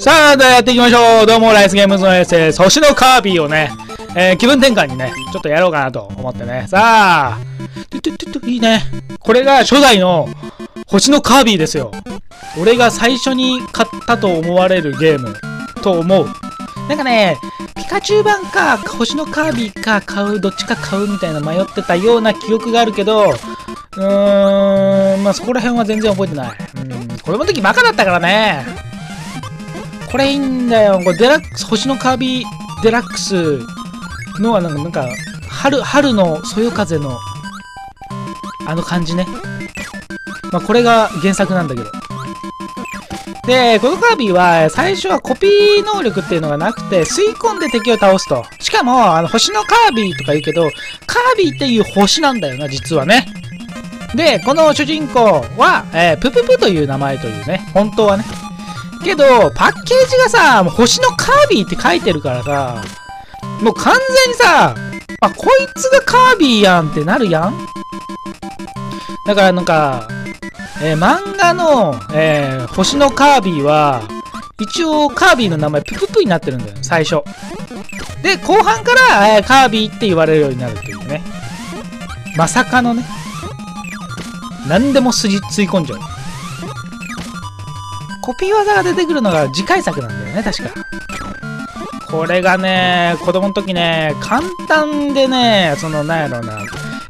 さあ、やっていきましょう。どうも、ライスゲームズのエースです。星のカービィをね、気分転換にね、ちょっとやろうかなと思ってね。さあ、いいね。これが初代の星のカービィですよ。俺が最初に買ったと思われるゲームと思う。なんかね、ピカチュウ版か、星のカービィか買う、どっちか買うみたいな迷ってたような記憶があるけど、まあそこら辺は全然覚えてない。子供の時バカだったからね。これいいんだよ。これデラックス、星のカービィデラックスのはなんか春のそよ風のあの感じね。まあこれが原作なんだけど。で、このカービィは最初はコピー能力っていうのがなくて吸い込んで敵を倒すと。しかも星のカービィとか言うけど、カービィっていう星なんだよな、実はね。で、この主人公は、プププという名前というね、本当はね。けど、パッケージがさ、もう星のカービィって書いてるからさ、もう完全にさ、あ、こいつがカービィやんってなるやん。だからなんか、漫画の、星のカービィは、一応カービィの名前プププになってるんだよ、最初。で、後半から、カービィって言われるようになるっていうね。まさかのね。何でも筋吸い込んじゃう。コピー技が出てくるのが次回作なんだよね、確か。これがね、子供の時ね、簡単でね、その、なんやろうな。やっ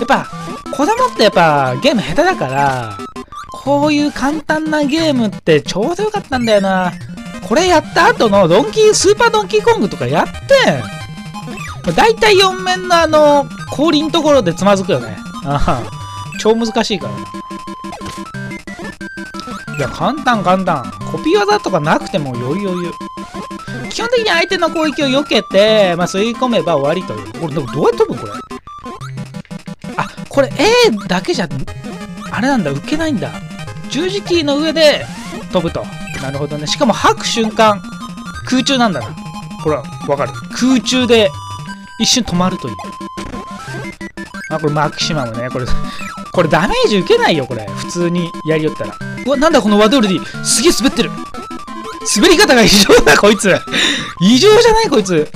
ぱ、子供ってやっぱゲーム下手だから、こういう簡単なゲームってちょうどよかったんだよな。これやった後のスーパードンキーコングとかやって、だいたい4面の氷のところでつまずくよね。ああ。超難しいからね。いや、簡単。コピー技とかなくても余裕。基本的に相手の攻撃を避けて、まあ、吸い込めば終わりという。これ、どうやって飛ぶのこれ。あ、これ A だけじゃ、あれなんだ、受けないんだ。十字キーの上で飛ぶと。なるほどね。しかも吐く瞬間、空中なんだな。これは、わかる。空中で一瞬止まるという。あ、これマキシマムね。これダメージ受けないよ、これ。普通にやりよったら。うわ、なんだこのワドルディ。すげえ滑ってる。滑り方が異常だ、こいつ。異常じゃない、こいつ。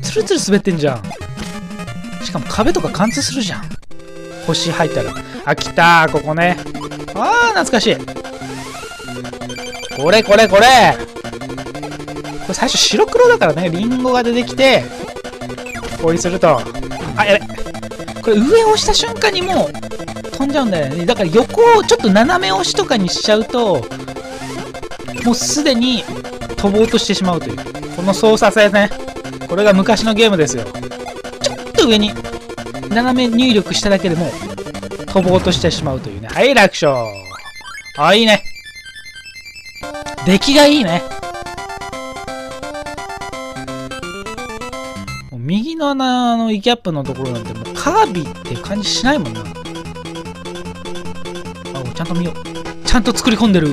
ツルツル滑ってんじゃん。しかも壁とか貫通するじゃん。星入ったら。あ、来たー、ここね。あー、懐かしい。これ最初白黒だからね。リンゴが出てきて、氷すると。あ、やべ。これ上押した瞬間にもう、飛んじゃうんだよね。だから横をちょっと斜め押しとかにしちゃうと、もうすでに飛ぼうとしてしまうという。この操作性ね。これが昔のゲームですよ。ちょっと上に斜め入力しただけでも飛ぼうとしてしまうというね。はい、楽勝。あ、いいね。出来がいいね。右のイキャップのところなんてもうカービィって感じしないもんな。ちゃんと見よう。ちゃんと作り込んでる。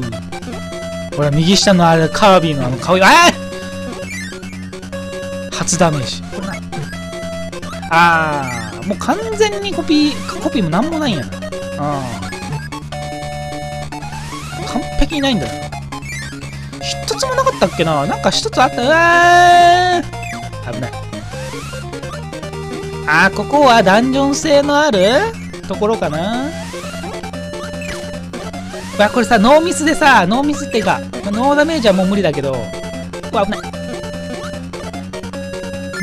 ほら、右下のあれ、カービィの顔、初ダメージ。これな。あー、もう完全にコピーもなんもないんやな。完璧にないんだよ。一つもなかったっけな。なんか一つあった。うわー、危ない。あー、ここはダンジョン性のあるところかな。わ、これさ、ノーミスっていうか、ノーダメージはもう無理だけど、わ、危ない。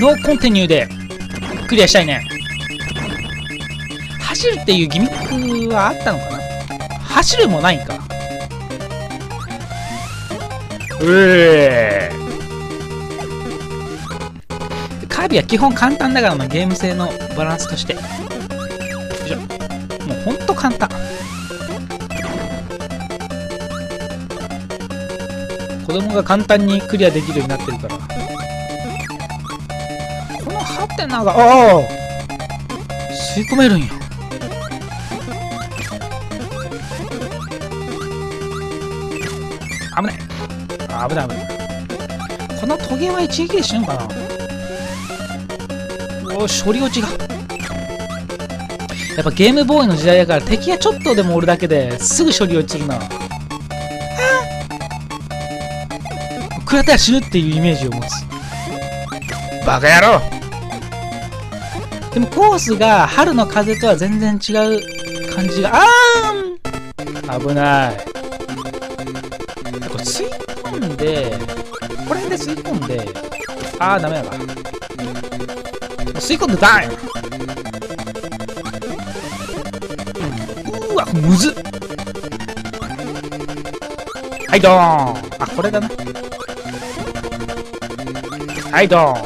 ノーコンティニューでクリアしたいね。走るっていうギミックはあったのかな。走るもないんか。カービィは基本簡単だからな、ゲーム性のバランスとして。よいしょ。もうほんと簡単。子供が簡単にクリアできるようになってるから。このハテナが、ああ、吸い込めるんや。危ない。あ、危ない。このトゲは一撃で死ぬかな。おー、処理落ちが。やっぱゲームボーイの時代だから、敵がちょっとでもおるだけですぐ処理落ちするな。食らったら死ぬっていうイメージを持つ。バカ野郎。でもコースが春の風とは全然違う感じが、あーん、危ない。これ吸い込んで、これで吸い込んで、あーダメやわ。吸い込んでダイブ。うわむずっ。はいドーン。あ、これだな。はいドー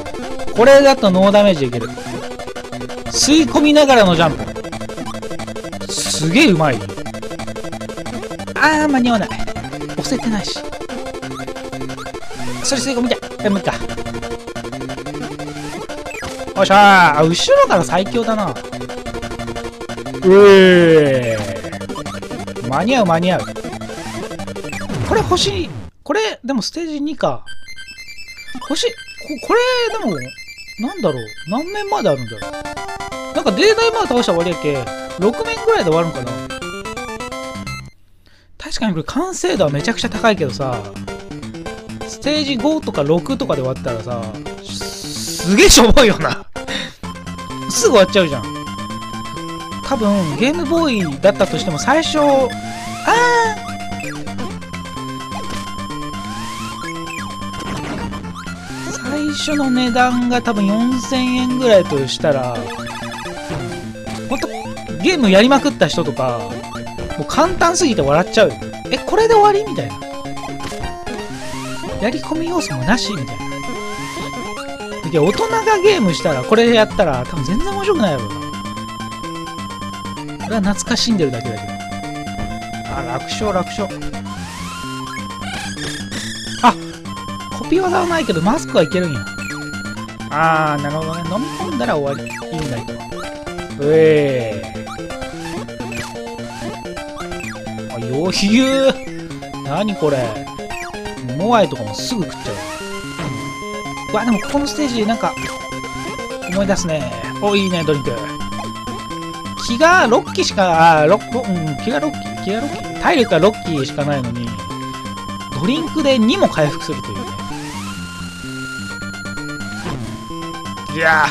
ン。これだとノーダメージいける。吸い込みながらのジャンプすげえうまい。あー間に合わない、押せてないし。それ吸い込みたい。え、無理か。よっしゃー、後ろから最強だな。間に合う間に合う。これ星、これでもステージ2か。星、これでもなんだろう、何面まであるんだろう。なんかデータまで倒したら終わりやけ、6面ぐらいで終わるのかな。確かにこれ完成度はめちゃくちゃ高いけどさ、ステージ5とか6とかで終わったらさ、すげえしょぼいよなすぐ終わっちゃうじゃん。多分ゲームボーイだったとしても最初、ああ最初の値段が多分4000円ぐらいとしたら、ほんとゲームやりまくった人とかもう簡単すぎて笑っちゃうよ。え、これで終わりみたいな。やり込み要素もなしみたいな。いや、大人がゲームしたら、これやったら多分全然面白くないやろうな。これは懐かしんでるだけだけど。あ、楽勝楽勝。あ、コピー技はないけどマスクはいけるんや。あーなるほどね。飲み込んだら終わり。いいんだけど。あ、よひゆー。何これ。モアイとかもすぐ食っちゃう。わ、でもここのステージなんか思い出すね。お、いいね、ドリンク。気が6機しか、あ、気が6機、体力が6機しかないのに、ドリンクで2も回復するというね。いや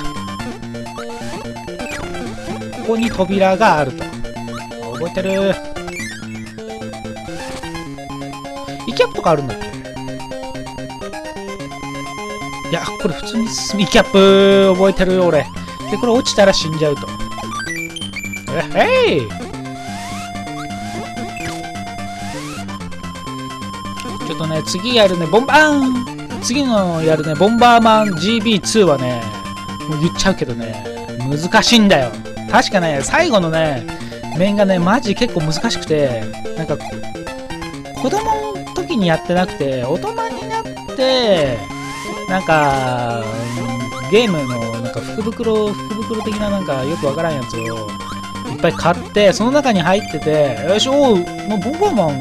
ー、ここに扉があると。覚えてる。イキャップとかあるんだっけ。いや、これ普通にイキャップ覚えてるよ俺。で、これ落ちたら死んじゃうと。えへい。ちょっとね、次やるね、ボンバーン。次のやるね、ボンバーマン GB2 はね、もう言っちゃうけどね、難しいんだよ。確かね、最後のね、面がね、マジ結構難しくて、なんか、子供時にやってなくて、大人になってなんかゲームのなんか福袋的ななんかよくわからんやつをいっぱい買って、その中に入ってて、よいしょ、もうボンバーマン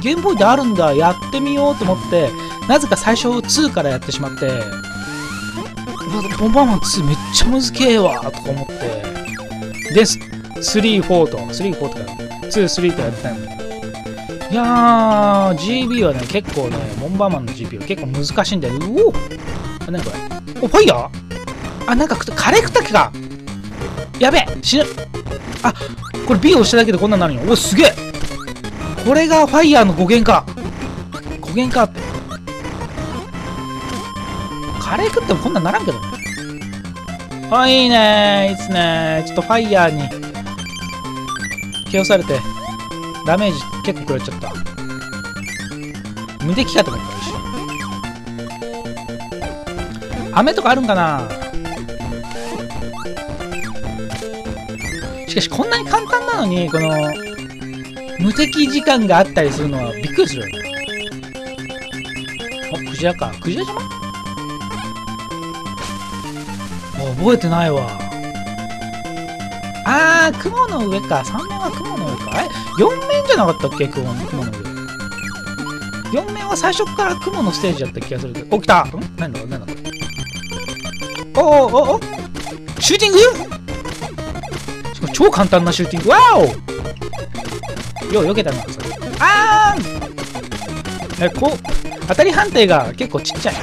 ゲームボーイであるんだ、やってみようと思って、なぜか最初2からやってしまって、ボンバーマン2めっちゃむずけえわとか思って、で3、4とか2、3とやってたんだけど、いやー、GB はね、結構ね、ボンバーマンの GB は結構難しいんだよ。うおー、なにこれ。お、ファイヤー。あ、なんかカレー食ったっけか。やべえ、死ぬ。あ、これ B を押しただけでこんなんなるよ。お、すげえ。これがファイヤーの語源か。語源か。カレー食ってもこんなんならんけどね。あ、いいねー、いいっすねー。ちょっとファイヤーに気をされて、ダメージ結構食らっちゃった。無敵かと思った一瞬。雨とかあるんかな。しかしこんなに簡単なのに、この無敵時間があったりするのはびっくりするよね。あ、クジラか。クジラ島？覚えてないわ。あー、雲の上か。3面は雲の上か。え、4面じゃなかったっけ。雲の上。4面は最初から雲のステージだった気がするけど。お、来た。ん、なんだろう、なんだろう。お、シューティング。しかも超簡単なシューティング。わお、よう避けたな、それ。あーん。え、こう、当たり判定が結構ちっちゃい。う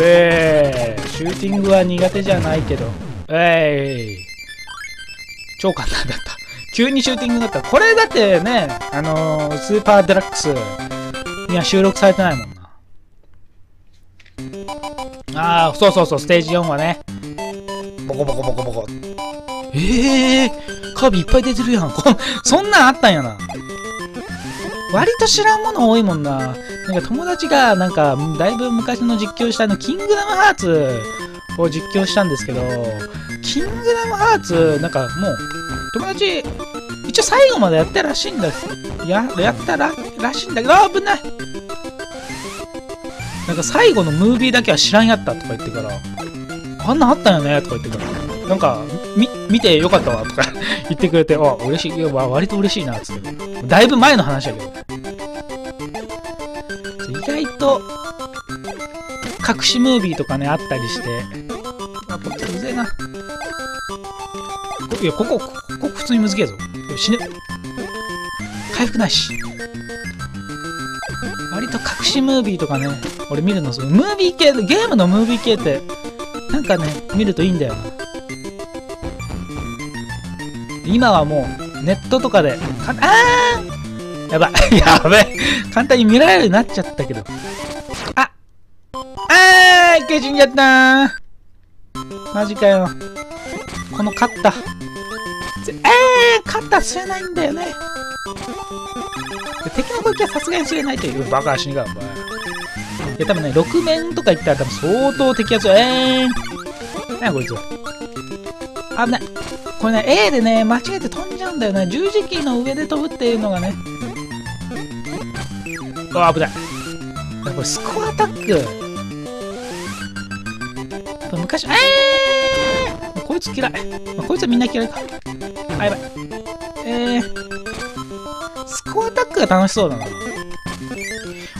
えー、シューティングは苦手じゃないけど、超簡単だった。急にシューティングだった。これだってね、スーパーデラックスには収録されてないもんな。ああ、そうそうそう、ステージ4はね、ボコボコボコボコ。ええー、カービィいっぱい出てるやん。そんなんあったんやな。割と知らんもの多いもんな。なんか友達が、なんか、だいぶ昔の実況したキングダムハーツを実況したんですけど、キングダムハーツ、なんかもう、友達、一応最後までやったらしいんだ。やったらしいんだけど、危ない。なんか最後のムービーだけは知らんやったとか言ってから、あんなあったよねとか言ってから、なんか、見てよかったわとか言ってくれて、あ、嬉しい、割と嬉しいな、つって。だいぶ前の話だけど。意外と、隠しムービーとかね、あったりして。あ、こっちうぜえな。いや、ここ普通に難しいぞ。死ぬ。回復ないし。割と隠しムービーとかね、俺見るの、ムービー系、ゲームのムービー系って、なんかね、見るといいんだよな。今はもう、ネットとかで、あーやばい、やべえ、簡単に見られるようになっちゃったけど。ああー、一回死んじゃったー。マジかよ。このカッター。カッター吸えないんだよね。敵の攻撃はさすがに吸えないという。バカ死にか、お前。いや、多分ね、6面とかいったら多分相当敵が強い。なんやこいつ。危ない。これね、A でね、間違えて飛んじゃうんだよね。十字キーの上で飛ぶっていうのがね。うわ、危ない。これ、スコアタック。昔、こいつ嫌い。こいつはみんな嫌いか。あ、やばい。スコアタックが楽しそうだな。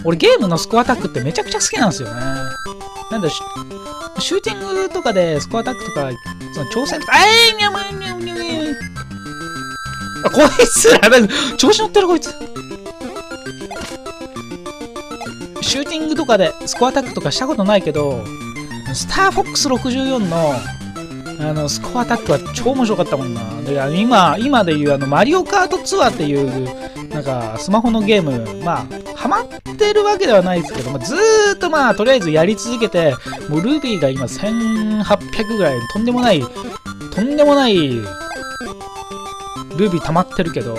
俺ゲームのスコアタックってめちゃくちゃ好きなんですよね。なんだ、シューティングとかでスコアタックとか、その挑戦とか、あ、こいつら、やばい、調子乗ってるこいつ。シューティングとかでスコアタックとかしたことないけど、スターフォックス64の、スコアタックは超面白かったもんな。で、今でいうマリオカートツアーっていう、なんか、スマホのゲーム、まあ、ハマってるわけではないですけど、ずーっとまあ、とりあえずやり続けて、もうルビーが今1800ぐらい、とんでもない、ルビー溜まってるけど、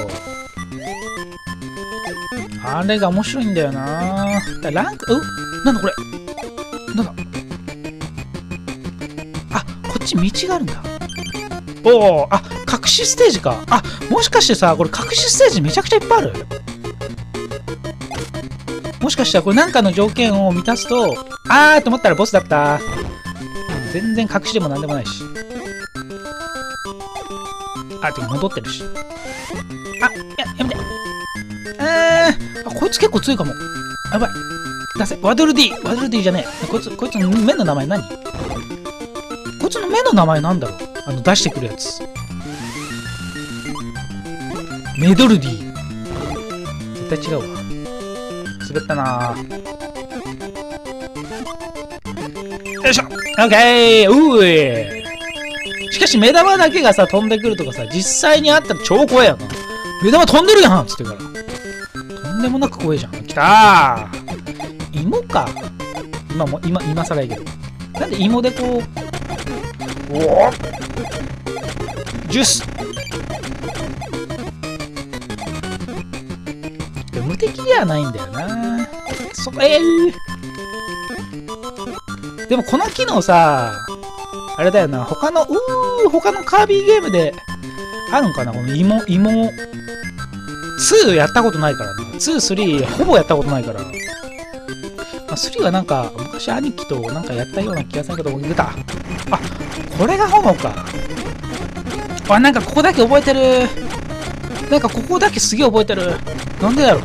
あれが面白いんだよな。ランク、なんだこれ、なんだ道があるんだ。おお、あ、隠しステージか。あ、もしかしてさ、これ隠しステージめちゃくちゃいっぱいある。もしかしたらこれなんかの条件を満たすと、あーと思ったらボスだった。全然隠しでもなんでもないし。あ、てか戻ってるし。あ、やめて。あ、こいつ結構強いかも。やばい。出せ。ワドル D。ワドル D じゃねえ。こいつの目の名前何？こいつの目の名前なんだろう。出してくるやつ。メドルディ。絶対違うわ。滑ったなー。よいしょ。オッケー。うーい。しかし目玉だけがさ、飛んでくるとかさ、実際にあったら超怖いやんな。目玉飛んでるやんつってから。とんでもなく怖いじゃん。きたー。芋か。今更いいけど。なんで芋でこう、おお、ジュース。無敵じゃないんだよな。でもこの機能さ、あれだよな、他のカービィゲームであるんかな。この芋2やったことないからな。2、3ほぼやったことないから、3はなんか昔兄貴となんかやったような気がするけど、出た。あ、これが炎か。あ、なんかここだけ覚えてる。なんかここだけすげえ覚えてる。なんでだろう。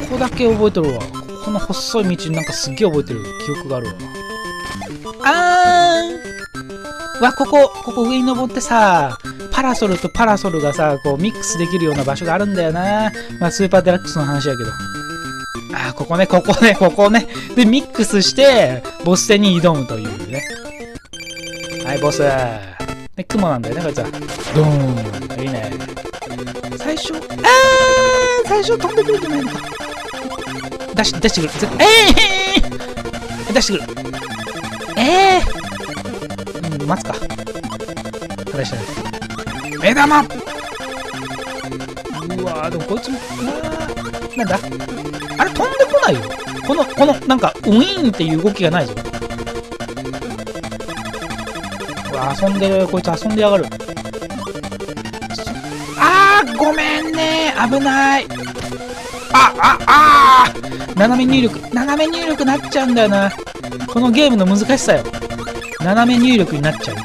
ここだけ覚えてるわ。この細い道なんかすげえ覚えてる記憶があるわ。あーんわ、ここ上に登ってさ、パラソルとパラソルがさ、こうミックスできるような場所があるんだよな。まあ、スーパーデラックスの話やけど。ああ、ここね、ここね、ここね。で、ミックスして、ボス戦に挑むというね。はい、ボス。で、雲なんだよね、こいつは。ドーン。いいね。最初、最初飛んでくるんじゃないのか。出してくる。出してくる。待つか。話しない。目玉！うわぁ、でもこいつも、なんだ？あれ飛んでこないよ。この、なんか、ウィーンっていう動きがないぞ。うわぁ、遊んでる。こいつ遊んでやがる。あー、ごめんねー。危ない。斜め入力なっちゃうんだよな。このゲームの難しさよ。斜め入力になっちゃう。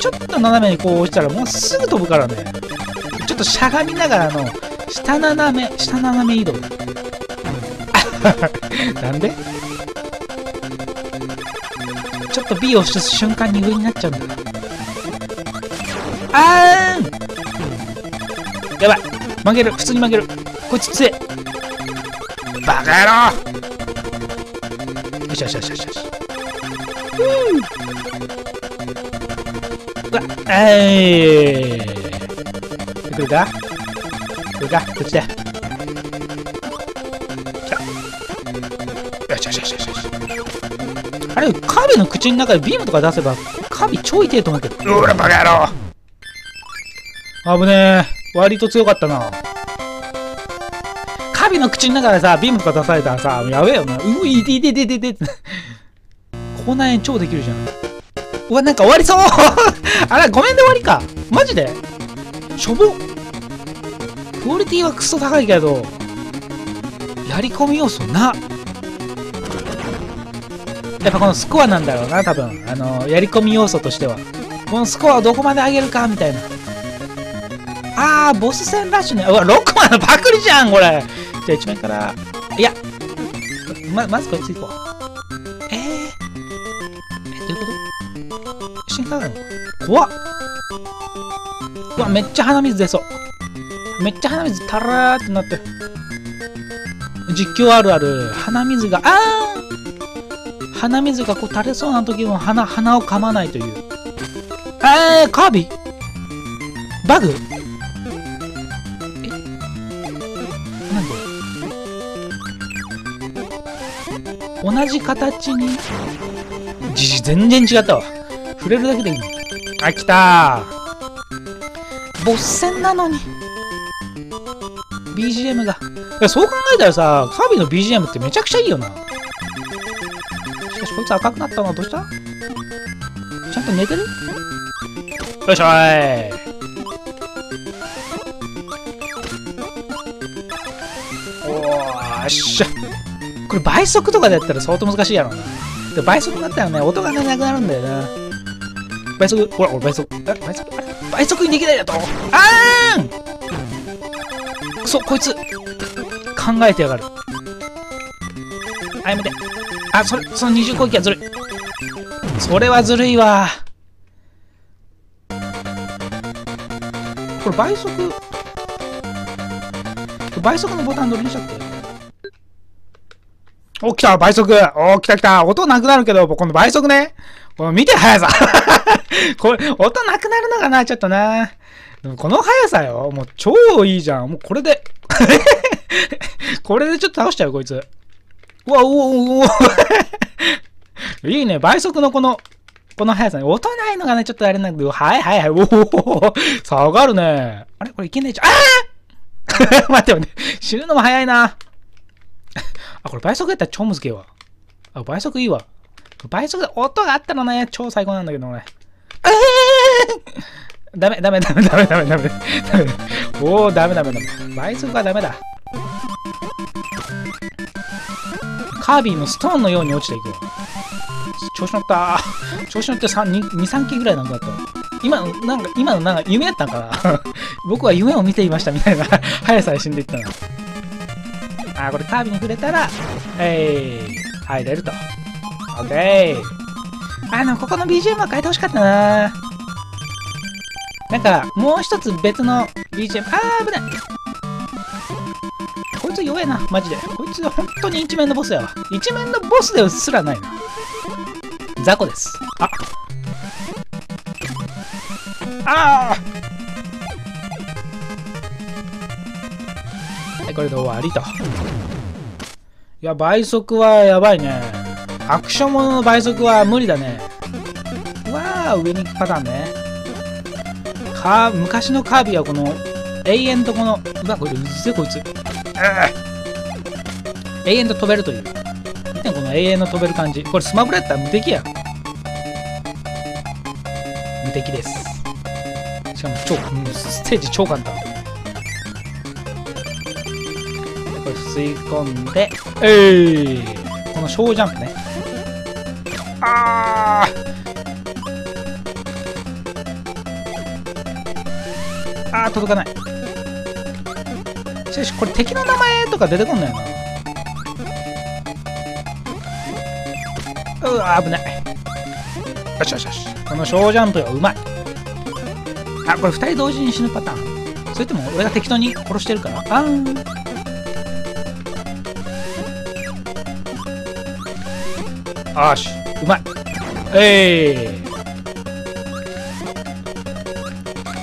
ちょっと斜めにこう押したらもうすぐ飛ぶからね。ちょっとしゃがみながらの下斜め移動。なんで？ちょっと B を押した瞬間に上になっちゃうんだ。あーん！やばい。曲げる。普通に曲げる。こいつ強え。バカ野郎！よしよしよしよしよし。うわっ、来るか？来るか？こっちだ。来た。よしよしよしよし。あれ、カビの口の中でビームとか出せば、カビちょい手と思うけど。うら、バカ野郎！危ねえ。割と強かったな。カビの口の中でさ、ビームとか出されたらさ、やべえよな。ういていていていていて。口内炎超できるじゃん。うわ、なんか終わりそう。あら、ごめんで終わりか。マジでしょぼ。クオリティはクソ高いけど、やり込み要素な。やっぱこのスコアなんだろうな、多分。やり込み要素としては。このスコアをどこまで上げるか、みたいな。あー、ボス戦ラッシュね。うわ、6番のパクリじゃん、これ。じゃあ1枚から。いや、まずこいついこう。怖っ。うわ、めっちゃ鼻水出そう。めっちゃ鼻水タラーってなってる。実況あるある。鼻水が、あー、鼻水がこう垂れそうな時も鼻を噛まないという。カービィバグ。え、なんで同じ形に全然違ったわ。触れるだけでいいの。あ、来たー。ボス戦なのに BGM が。いや、そう考えたらさ、カービィの BGM ってめちゃくちゃいいよな。しかしこいつ赤くなったのはどうした？ちゃんと寝てる？よいしょーい。おっしゃ。これ倍速とかでやったら相当難しいやろうな。で、倍速だったらね、音がね、なくなるんだよな。倍速、ほら、俺倍速、倍速にできないだと。あーん、くそ、こいつ、考えてやがる。あ、やめて。あ、その二重攻撃はずるい。それはずるいわ。これ倍速のボタンどれにしちゃって。お、来た、倍速。お、来た。音なくなるけど、この倍速ね。この見て、速さ。これ、音なくなるのかな、ちょっとな。でもこの速さよ。もう超いいじゃん。もうこれで。これでちょっと倒しちゃう、こいつ。うわ、おお。いいね。倍速のこの速さね。音ないのがね、ちょっとあれなんだけど。はい。おお。下がるね。あれこれいけねえじゃん。ああ。待ってよね。死ぬのも早いな。あ、これ倍速やったら超むずけえわ。あ、倍速いいわ。倍速で音があったらね、超最高なんだけどね。ダメ。おー、ダメ。倍速はダメだ。カービィのストーンのように落ちていく。調子乗って2、3機ぐらいなんかだった。今のなんか夢やったんかな。僕は夢を見ていましたみたいな速さで死んでいったな。あー、これカービィに触れたら、入れると。オッケー。ここの BGM は変えてほしかったな。なんか、もう一つ別の BGM、危ないこいつ弱えな、マジで。こいつは本当に一面のボスやわ。一面のボスですらないな。雑魚です。ああー、はい、これで終わりと。いや、倍速はやばいね。アクションものの倍速は無理だね。わあ、上に行くパターンね。昔のカービィはこの、永遠とこの、うわ、これうぜ、こいつ。永遠と飛べるという。見てこの永遠の飛べる感じ。これスマブラやったら無敵やん。無敵です。しかも超、ステージ超簡単。これ吸い込んで、この小ジャンプね。あーあー、届かない。これ敵の名前とか出てこんないな。うわ、危ない。よしよしよし。この小ジャンプはうまい。あ、これ2人同時に死ぬパターン。それとも俺が適当に殺してるから。あー、よし、うまい。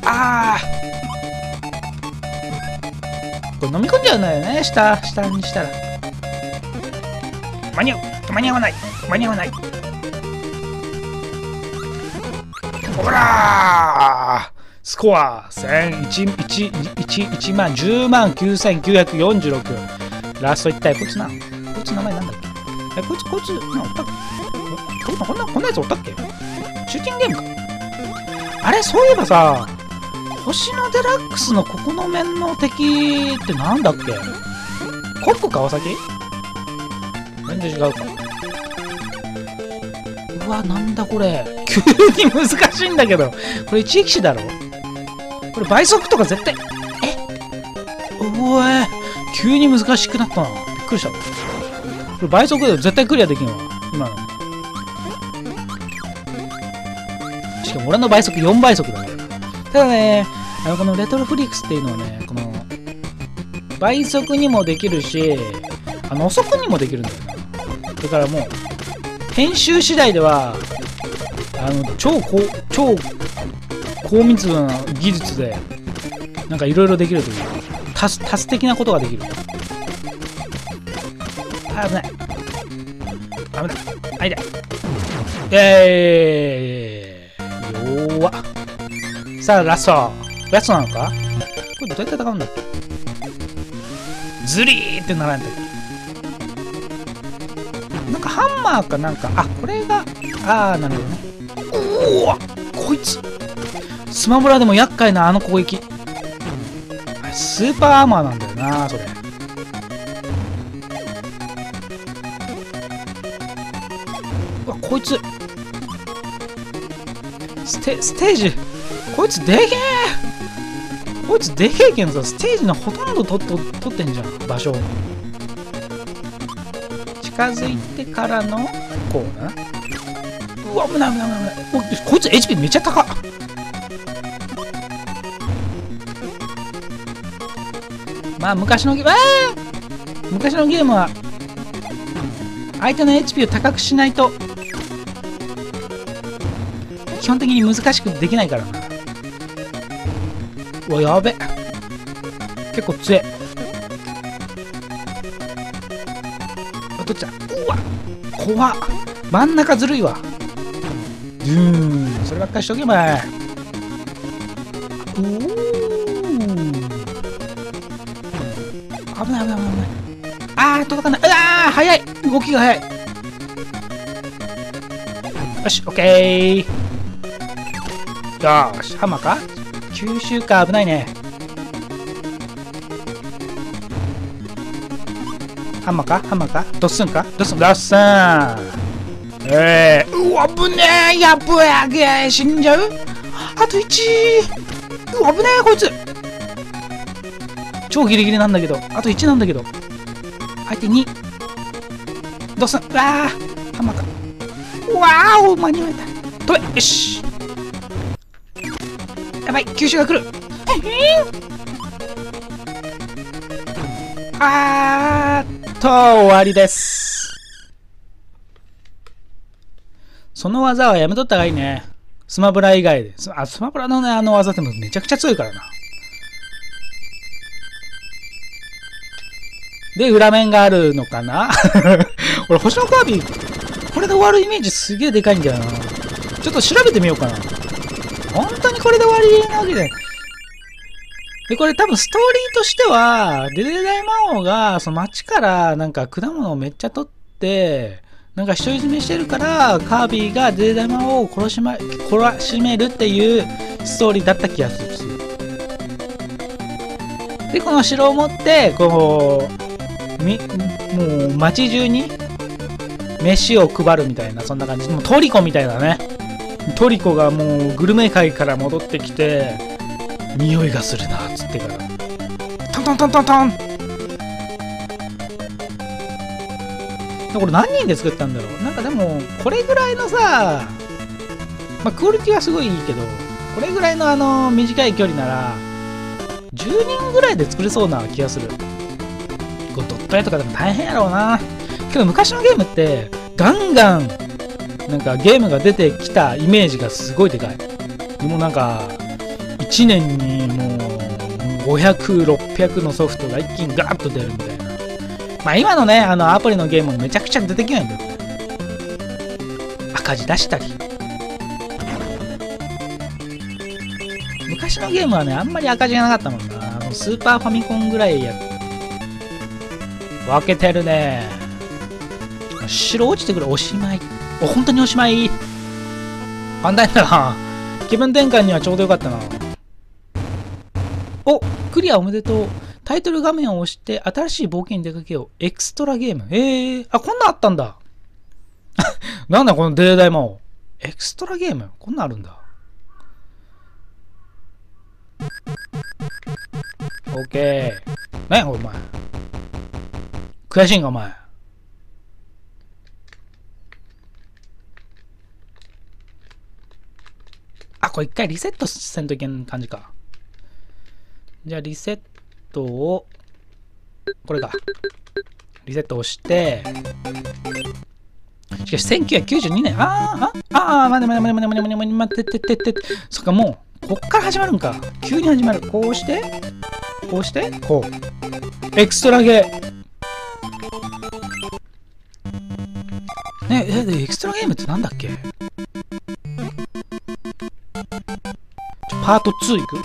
ああ、飲み込んじゃうのよね、下にしたら。間に合わない。ほらー、スコア1万10万9946。ラスト1体、こいつな。こいつ名前なんだっけ。こいつな、おったっけ。こんなやつおったっけ。シューティングゲームか。あれ、そういえばさ、星のデラックスのここの面の敵ってなんだっけ。コック川崎？全然違うか。うわ、なんだこれ。急に難しいんだけど。これ一騎士だろ？これ倍速とか絶対。おえ、急に難しくなったな。びっくりした。これ倍速で絶対クリアできんわ、今の。しかも俺の倍速4倍速だね。ただね、このレトロフリックスっていうのはね、この倍速にもできるし、遅くにもできるんだよ。だからもう、編集次第では、超高密度な技術で、なんかいろいろできるという、多種的なことができる。あ、危ない。危ない。弱っ。さあ、ラストなのか。これどうやって戦うんだっけ。ズリーってならんだっけ。なんかハンマーかなんか。あ、これが、ああ、なるほどね。うわ、こいつスマブラでも厄介なあの攻撃。スーパーアーマーなんだよな、それ。うわ、こいつステージ、こいつでけえけんさ、ステージのほとんど取ってんじゃん、場所を。近づいてからのこうな。うわ、危ない。こいつ HP めっちゃ高っ。まあ昔のゲームは相手の HP を高くしないと基本的に難しくできないからな。うわ、やべえ、結構強え。あ、どっちだ。うわ、怖っ。真ん中ずるいわ。そればっかりしとけば。危ない。あー、届かない。うわー、早い、動きが早い。よし、オッケー。よし、ハンマーか吸収か。危ないね。ハンマーかドッスン。うわ、危ねえ。やぶやげ、死んじゃう。あと1。うわ、危ねえ、こいつ超ギリギリなんだけど。あと1なんだけど、相手2。ドッスン。うわー、ハンマーか。うわー、間に合えた。飛べ。よし、やばい、急所が来る。終わりです。その技はやめとったがいいね。スマブラ以外で、スマブラのね、あの技ってめちゃくちゃ強いからな。で、裏面があるのかな。俺、星のカービィ、これで終わるイメージすげえでかいんだよな。ちょっと調べてみようかな。本当にこれで終わりなわけで。で、これ多分ストーリーとしては、デデ大魔王が、その街からなんか果物をめっちゃ取って、なんか独り占めしてるから、カービィがデデ大魔王を懲らしめるっていうストーリーだった気がする。で、この城を持って、こう、もう街中に飯を配るみたいな、そんな感じ。もうトリコみたいなね。トリコがもうグルメ界から戻ってきて、匂いがするなっつってからトントントントントン。これ何人で作ったんだろう。なんかでもこれぐらいのさ、まあ、クオリティはすごいいいけど、これぐらいの短い距離なら10人ぐらいで作れそうな気がする。こうドット絵とかでも大変やろうな。けど昔のゲームってガンガンなんかゲームが出てきたイメージがすごいでかい。でもなんか1年にもう500、600のソフトが一気にガーッと出るみたいな。まあ今のね、アプリのゲームめちゃくちゃ出てきないんだよ。赤字出したり。昔のゲームはね、あんまり赤字がなかったもんな。スーパーファミコンぐらいやる。分けてるね。白落ちてくる。おしまい。お、本当におしまい。簡単だな。気分転換にはちょうどよかったな。お、クリアおめでとう。タイトル画面を押して新しい冒険に出かけよう。エクストラゲーム。あ、こんなんあったんだ。なんだこのデデ大魔王。エクストラゲームこんなんあるんだ。オッケー。何やお前。悔しいんかお前。あ、これ一回リセットせんといけん感じか。じゃあリセットを、これだ。リセットを押して、しかし1992年、待って。そっか、もう、こっから始まるんか。急に始まる。こうして、こうして、こう。エクストラゲー。ねえ、エクストラゲームってなんだっけ？パート2いく？